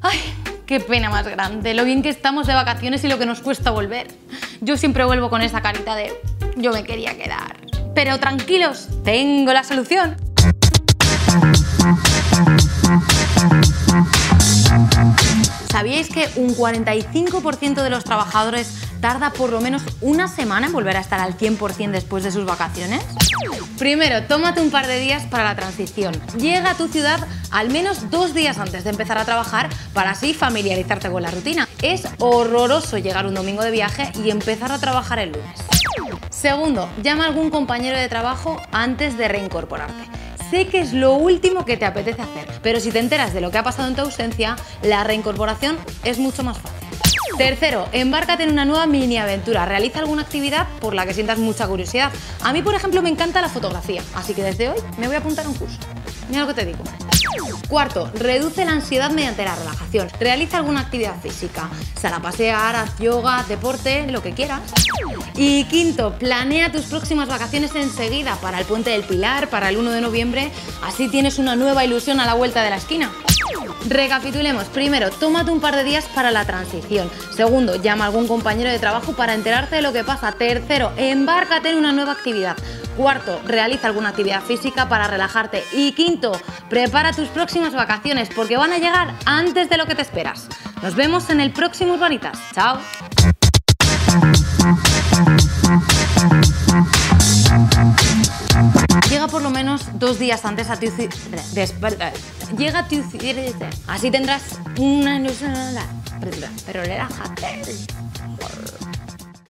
¡Ay! ¡Qué pena más grande! Lo bien que estamos de vacaciones y lo que nos cuesta volver. Yo siempre vuelvo con esa carita de yo me quería quedar. Pero tranquilos, tengo la solución. ¿Sabíais que un 45% de los trabajadores tarda por lo menos una semana en volver a estar al 100% después de sus vacaciones? Primero, tómate un par de días para la transición. Llega a tu ciudad al menos 2 días antes de empezar a trabajar para así familiarizarte con la rutina. Es horroroso llegar un domingo de viaje y empezar a trabajar el lunes. Segundo, llama a algún compañero de trabajo antes de reincorporarte. Sé que es lo último que te apetece hacer, pero si te enteras de lo que ha pasado en tu ausencia, la reincorporación es mucho más fácil. Tercero, embárcate en una nueva mini aventura. Realiza alguna actividad por la que sientas mucha curiosidad. A mí, por ejemplo, me encanta la fotografía, así que desde hoy me voy a apuntar a un curso. Mira lo que te digo. Cuarto, reduce la ansiedad mediante la relajación. Realiza alguna actividad física. Sal a pasear, haz yoga, deporte, lo que quieras. Y quinto, planea tus próximas vacaciones enseguida para el Puente del Pilar, para el 1 de noviembre. Así tienes una nueva ilusión a la vuelta de la esquina. Recapitulemos. Primero, tómate un par de días para la transición. Segundo, llama a algún compañero de trabajo para enterarte de lo que pasa. Tercero, embárcate en una nueva actividad. Cuarto, realiza alguna actividad física para relajarte. Y quinto, prepara tus próximas vacaciones porque van a llegar antes de lo que te esperas. Nos vemos en el próximo Urbanitas. ¡Chao! Llega por lo menos 2 días antes a tu ciudad. Llega a tu ciudad. Así tendrás una ilusión. Pero relájate.